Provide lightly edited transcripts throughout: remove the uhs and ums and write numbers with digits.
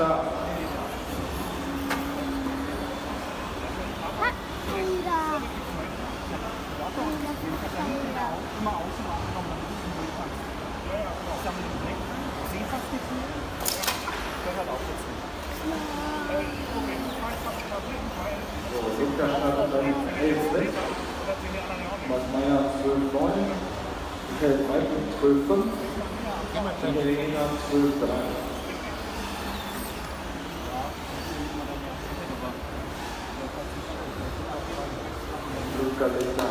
Stop. So, linker Starter dann 11 weg. Max Meyer 12,9. Michael Weiken 12,5. Michael Lena 12,3. Luca Lechner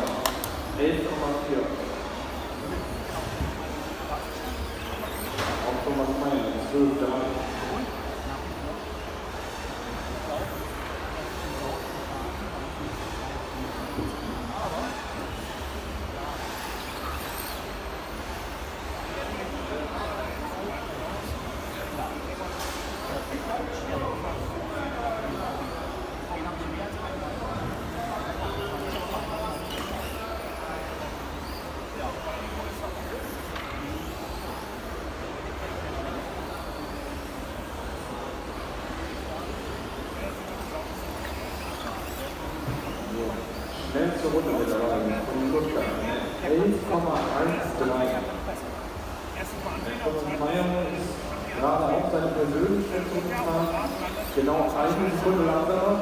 11,4. Auch Thomas Meyer 12,3. Schnellste Runde mit dabei von Lutscher. 11,13. Thomas Meyer ist gerade auf seinem persönlichen Rekordplan genau eine Sekunde langsamer.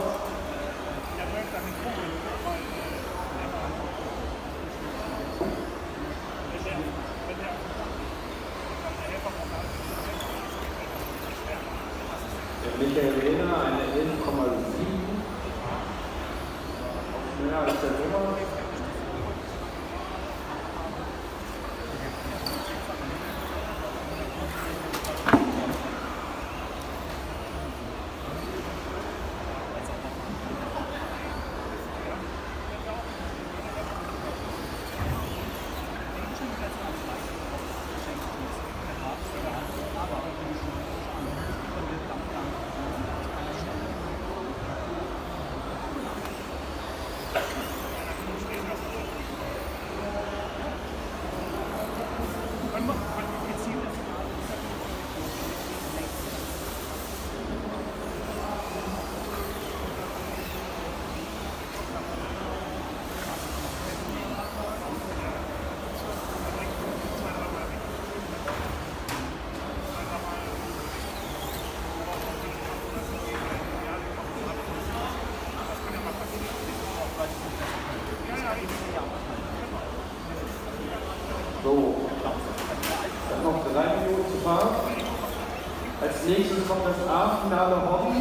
Der Michael Lehner eine 11,7. Ja, das ist der Nummer. So, dann noch 3 Minuten zu fahren. Als nächstes kommt das A-Finale Hobby.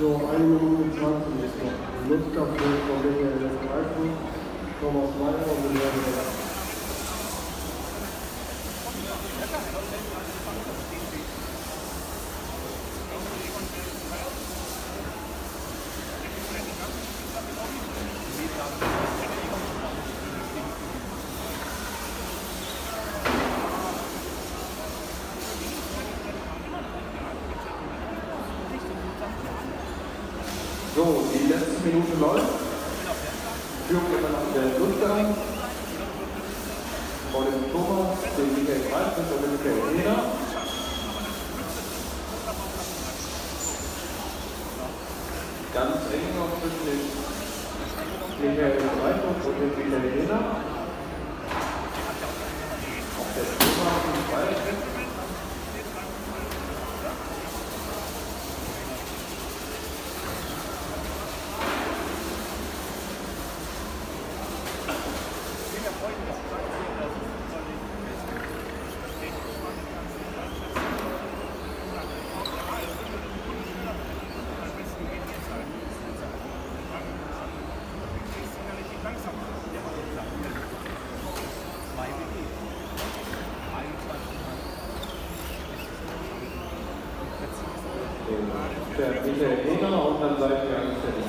So, 1 Minute 20 ist noch. Luftkampf von Michael Weiken, Thomas Meyer und Michael Lehner. So, die letzte Minute läuft. Führung immer noch der Luther. Vor dem Thomas, den Michael Kreis und der Michael Lehner. Ganz eng noch zwischen dem Michael Kreis und dem Michael Lehner. Auch der Thomas und der Kreis. Der Michael Lehner und dann seid ihr fertig.